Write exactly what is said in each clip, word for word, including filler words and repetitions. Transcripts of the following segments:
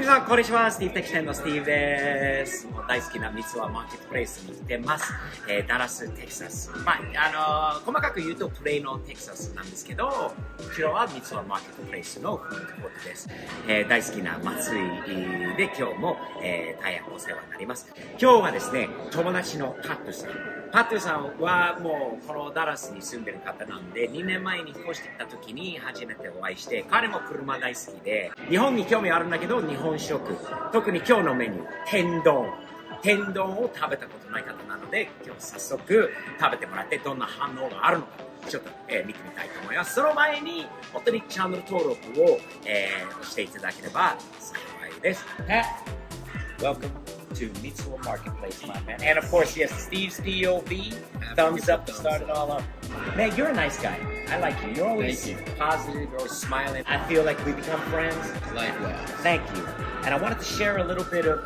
皆さんこんにちは、Steve Dequitenの Steve です。もう大好きなMitsuwa Marketplaceに来てます。えー、ダラス、テキサス。まあ、あのー、細かく言うとプレイのテキサスなんですけど、こちらはMitsuwa Marketplaceのフードコートです。えー、大好きなMatsuiで今日も、えー、大変お世話になります。今日はですね、友達のKatsu-san。Katsuさんはもうこのダラスに住んでる方なんで、にねんまえに引っ越してきた時に初めてお会いして、彼も車大好きで、日本に興味あるんだけど日本食、特に今日のメニュー、天丼。天丼を食べたことない方なので、今日早速食べてもらってどんな反応があるのか。ちょっと、えー、見てみたいと思います。その前に、本当にチャンネル登録を、えー、していただければ幸いです。Welcome.To Mitsuwa Marketplace, my man. And of course, yes, Steve's P O V. Thumbs up to start it all up. Man, you're a nice guy. I like you. You're always you. positive, you're always smiling. I feel like we become friends. Likewise. Thank you. And I wanted to share a little bit of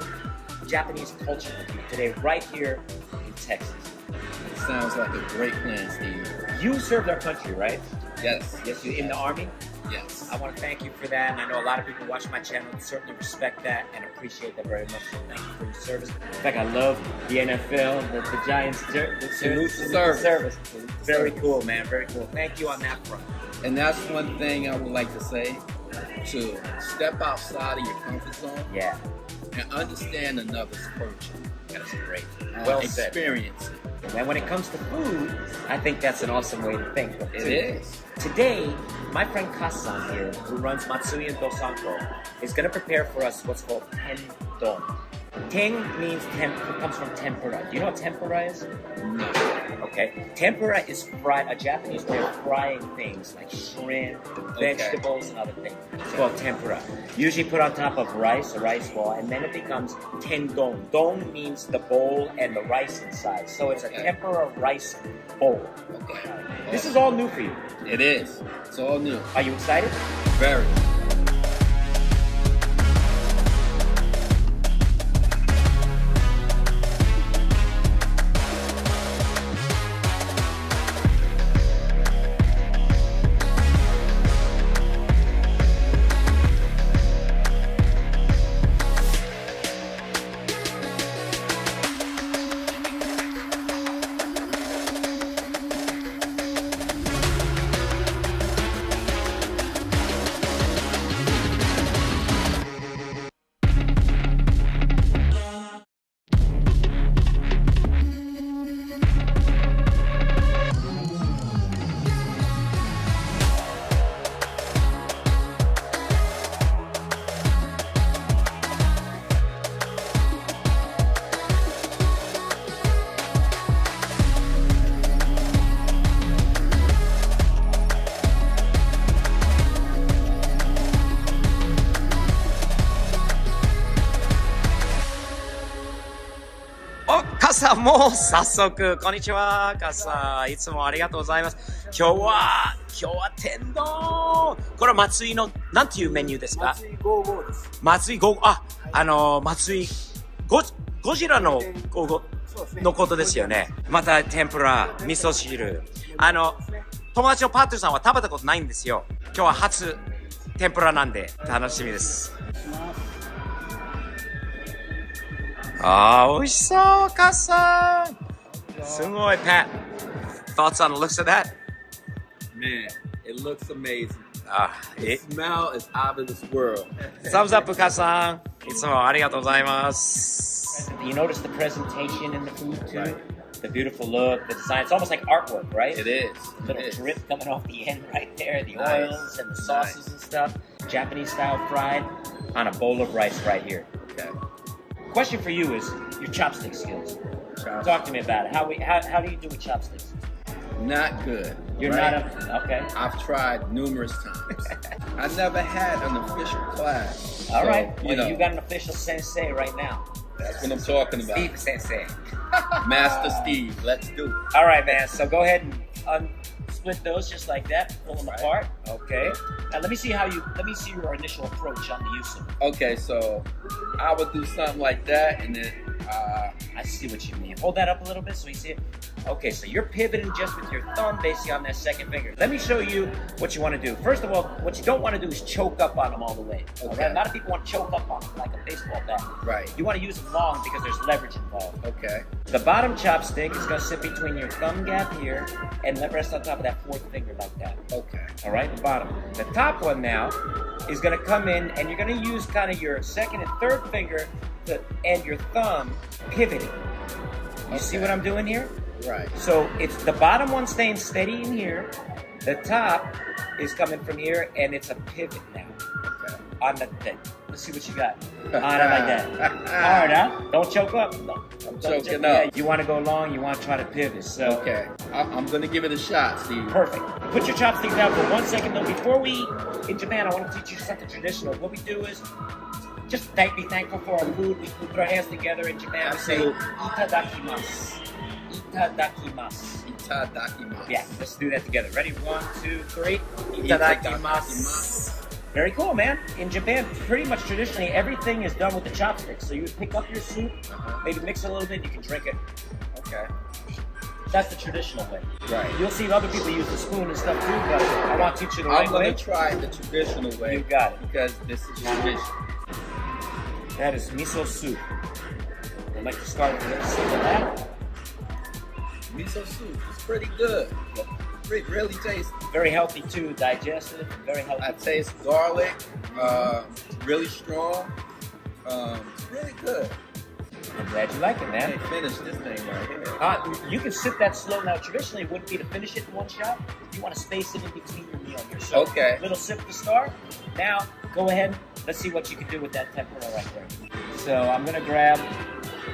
Japanese culture with you today, right here in Texas. It sounds like a great plan, Steve. You served our country, right? Yes. Yes, you in the Army? Yes. I want to thank you for that, and I know a lot of people watch my channel and certainly respect that and appreciate that very much. So thank you for your service. In fact, I love the N F L, the, the Giants, the, the service. service. service. Very service. cool, man. Very cool. Thank you on that front. And that's one thing I would like to say: to step outside of your comfort zone. Yeah. And understand another's culture. That's great. Uh, well said. Experience it. And when it comes to food, I think that's an awesome way to think of it. It is. Today, my friend Katsu-san here, who runs Matsui in Dosanko, is going to prepare for us what's called Tendon. Ten means temp, comes from tempura. Do you know what tempura is? No. Okay. Tempura is fried, a Japanese way of frying things like shrimp, vegetables, okay. and other things. It's called tempura. Usually put on top of rice, a rice ball, and then it becomes tendon. Don means the bowl and the rice inside. So it's a tempura rice bowl. Okay. Awesome. This is all new for you. It is. It's all new. Are you excited? Very.さあもう早速こんにちはKatsuさん、いつもありがとうございます。今日は今日は天丼、これは松井のなんていうメニューですか？松井ごじゅうごです。松井ごじゅうご、あ、はい、あの松井ゴジラのごじゅうごのことですよね。また天ぷら、味噌汁、あの友達のパートさんは食べたことないんですよ。今日は初天ぷらなんで楽しみです。ああ、美味しそう、Katsuさん。すごい、Pat. Thoughts on the looks of that? Man, it looks amazing. Ah, the smell is out of this world. Thumbs up, Katsuさん。いつもありがとうございます。You notice the presentation in the food too? Right. The beautiful look, the design. It's almost like artwork, right? It is. The little drip coming off the end right there, the oils and the sauces and stuff. Japanese style fried on a bowl of rice right here. Okay.Question for you is your chopstick skills. Chopstick. Talk to me about it. How we how, how do you do with chopsticks? Not good. You're right? not up, okay. I've tried numerous times. I never had an official class. All so, right. Well, you, know, you got an official sensei right now. That's what I'm talking about. Steve Sensei. Master Steve. Let's do it. All right, man. So go ahead and un split those just like that, pull them right. apart. Okay. Now let me see how you, let me see your initial approach on the use of it. Okay, so I would do something like that, and then uh, I see what you mean. Hold that up a little bit so we see it. Okay, so you're pivoting just with your thumb basically on that second finger. Let me show you what you want to do. First of all, what you don't want to do is choke up on them all the way. Okay. Right? A lot of people want to choke up on them like a baseball bat. Right. You want to use them long because there's leverage involved. Okay. The bottom chopstick is going to sit between your thumb gap here and let rest on top of that fourth finger like that. Okay. All right, the bottom. The top one now is going to come in, and you're going to use kind of your second and third finger to, and your thumb pivoting. You okay. see what I'm doing here? Right. So it's the bottom one staying steady in here. The top is coming from here, and it's a pivot now. Okay. On the thing. Let's see what you got. On it like that. Hard, huh? Don't choke up. No. I'm choking choke. up. Yeah, you want to go long, you want to try to pivot. So. Okay. I I'm going to give it a shot, Steve. Perfect. Put your chopsticks down for one second, though. Before we eat in Japan, I want to teach you something traditional. What we do is just thank, be thankful for our food. We put our hands together in Japan. Absolutely. We say, itadakimasu. Itadakimasu. Itadakimasu. Yeah, let's do that together. Ready? One, two, three. Itadakimasu. Very cool, man. In Japan, pretty much traditionally, everything is done with the chopsticks. So you would pick up your soup, maybe mix it a little bit, you can drink it. Okay. That's the traditional way. Right. You'll see other people use the spoon and stuff too, but I want to teach you the right way. I'm going to try the traditional way. You got it. Because this is tradition. That is miso soup. I'd like to start with a sip of that. Miso soup is pretty good. It really tastes very healthy too, digestive, very healthy. I taste garlic, uh, really strong, um, really good. I'm glad you like it, man. I can't finish this thing right here. Uh, you can sip that slow. Now, traditionally, it wouldn't be to finish it in one shot. You want to space it in between your meal here. So, okay. Little sip to start. Now, go ahead. Let's see what you can do with that tempura right there. So, I'm gonna grab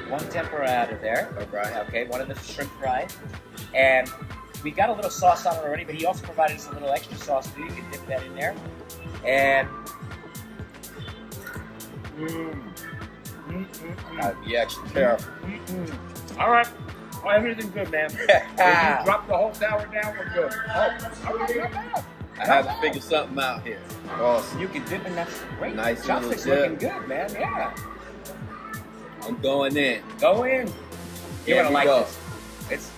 one tempura out of there. All right. Okay. One of the shrimp fries, and we got a little sauce on it already, but he also provided us a little extra sauce, so you can dip that in there. And mm. Mm, mm, mm. I'd be actually careful. Mm, mm. All right, well, everything's good, man. If you drop the whole sour down, we're good. Oh, I have to figure something out here. Awesome. You can dip in that. Great. Nice. Chopsticks looking good, man. Yeah. I'm going in. Go in. You're gonna like this. It's.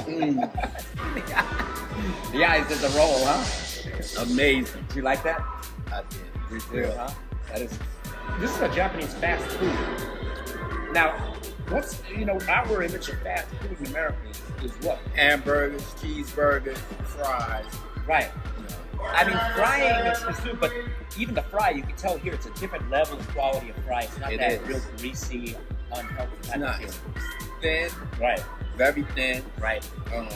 Mm. The eyes did the roll, huh? Amazing. Did you like that? I did. You did, huh? That is. This is a Japanese fast food. Now, what's you know our image of fast food in America is, is what? Hamburgers, cheeseburgers, fries. Right. I mean, frying is the soup, but even the fry, you can tell here it's a different level of quality of fry. It's not it that is. real greasy, unhealthy. It's not. It's thin. Right. Very thin, right? Um,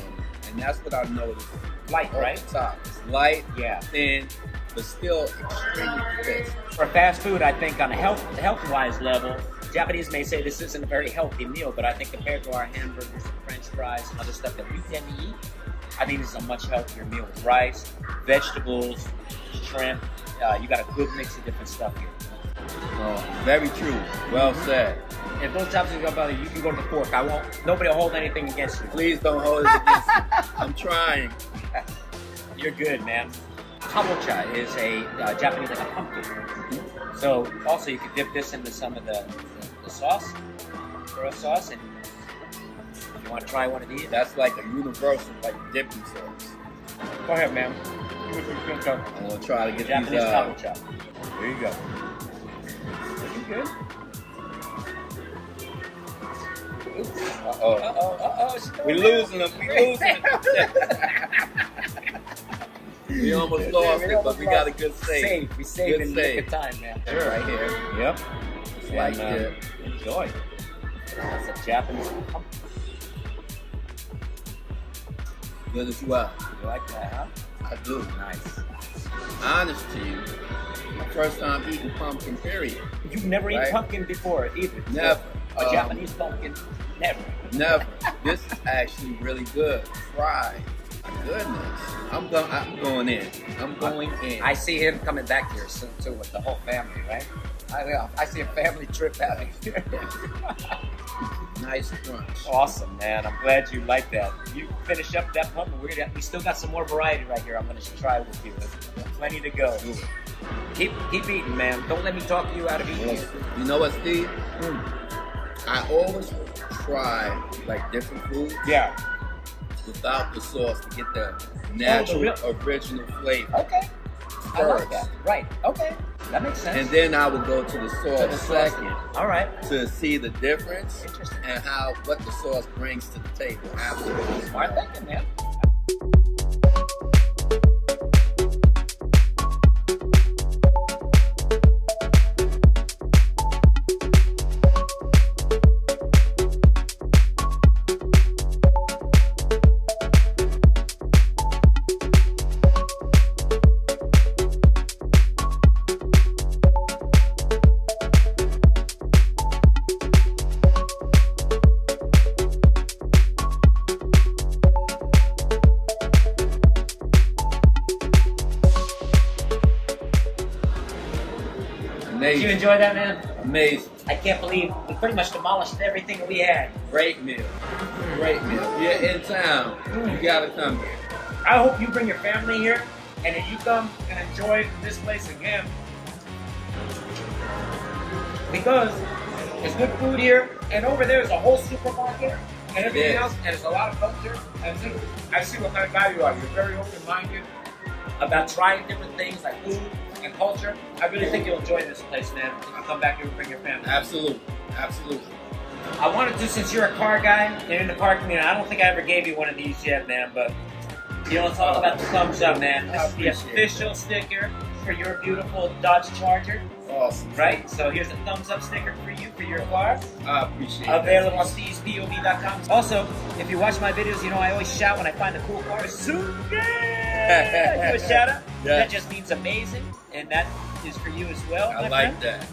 and that's what I noticed. Light, right? Top. It's light, yeah, thin, but still extremely crisp. For fast food, I think on a health health-wise level, Japanese may say this isn't a very healthy meal, but I think compared to our hamburgers and French fries and other stuff that we tend to eat, I think this is a much healthier meal with rice, vegetables, shrimp. Uh, you got a good mix of different stuff here. Uh, very true. Well mm-hmm. said. If those chopsticks go belly, you can go to the fork. I won't. Nobody will hold anything against you. Please don't hold it against me. I'm trying. You're good, man. Kabocha is a uh, Japanese like a pumpkin. Mm-hmm. So also you can dip this into some of the, the, the sauce, curry sauce, and if you want to try one of these. That's like a universal like dipping sauce. Go ahead, man. I'm gonna try to get Japanese these. Japanese uh, kabocha. There you go. Looking good. Uh oh. Uh oh. Uh oh. We're losing them. We're losing them. We almost lost it, but we got a good save. Safe. We saved in the nick of time, man. They're right here. Yep. It's and, like um, enjoy. That's a Japanese pumpkin. Good as well. You like that, huh? I do. Nice. Honest to you, my first time eating pumpkin. Period. You've never right? eaten pumpkin before, either. Never. So, A um, Japanese pumpkin, never. Never. This is actually really good. Fried. My goodness. I'm, go I'm going in. I'm going I, in. I see him coming back here soon, too, with the whole family, right? I know. I see a family trip out of here. Nice lunch. Awesome, man. I'm glad you like that. You finish up that pumpkin. We're gonna, we still got some more variety right here. I'm gonna try with you. There's plenty to go. Keep keep eating, man. Don't let me talk you out of eating. Yeah. You know what, Steve? Mm. I always try like different food. Yeah. Without the sauce to get the natural, oh, the original flavor. Okay. First. I like that. Right. Okay. That makes sense. And then I would go to the sauce to the second. Sauce. All right. To see the difference and how what the sauce brings to the table. Absolutely. Smart thinking, man. Amazing. Did you enjoy that, man? Amazing. I can't believe we pretty much demolished everything we had. Great meal. Great meal. You're in town. Mm. You gotta come here. I hope you bring your family here and that you come and enjoy this place again. Because there's good food here, and over there is a whole supermarket and everything yes. else, and there's a lot of culture. And I see what kind of guy you are. You're very open-minded about trying different things like food and culture. I really think you'll enjoy this place, man. You can come back here and bring your family. Absolutely, absolutely. I wanted to, since you're a car guy and in the car community, I don't think I ever gave you one of these yet, man, but you know, it's all about the thumbs up, man. This is the official that. sticker for your beautiful Dodge Charger. Awesome. Right? So here's a thumbs up sticker for you, for your car. I appreciate it. Available on Steve's P O V dot com. Also, if you watch my videos, you know I always shout when I find a cool car. Yeah! Do a shout out. Yeah. That just means amazing, and that is for you as well. I like friend. that.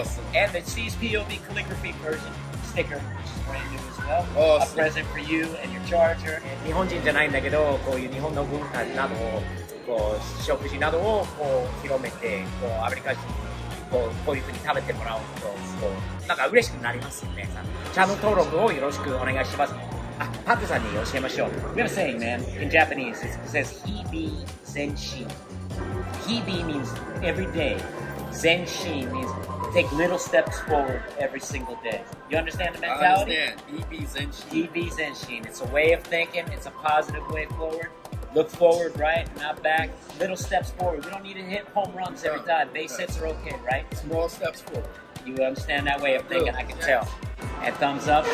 Awesome. And, and the Steve's P O V calligraphy version sticker, which is brand new as well. Awesome. A present for you and your Charger. 日本人じゃないんだけど、こういう日本の文化などを、こう食事などをこう広めて、こうアメリカ人にこうこういう風に食べてもらうと、こうなんか嬉しくなりますよね。チャンネル登録をよろしくお願いします。We have a saying, man, in Japanese. It says hibi zenshi. Hibi means every day. Zenshi means take little steps forward every single day. You understand the mentality? I understand. Hibi zenshi. Hibi zenshi. It's a way of thinking. It's a positive way forward. Look forward, right? Not back. Little steps forward. We don't need to hit home runs every time. Base hits are okay, right? Small steps forward. You understand that way of thinking? I can tell. And thumbs up,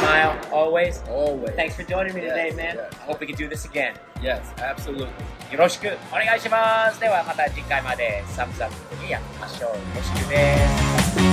smile, always. Always. Thanks for joining me yes, today, man. Yes. I hope we can do this again. Yes, absolutely. よろしくお願いします。ではまた次回まで。thumbs up。よろしくです。